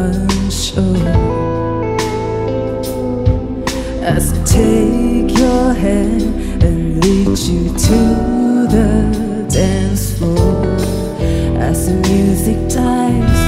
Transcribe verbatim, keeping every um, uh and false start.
my soul. As I take your hand and lead you to the dance floor, as the music dies,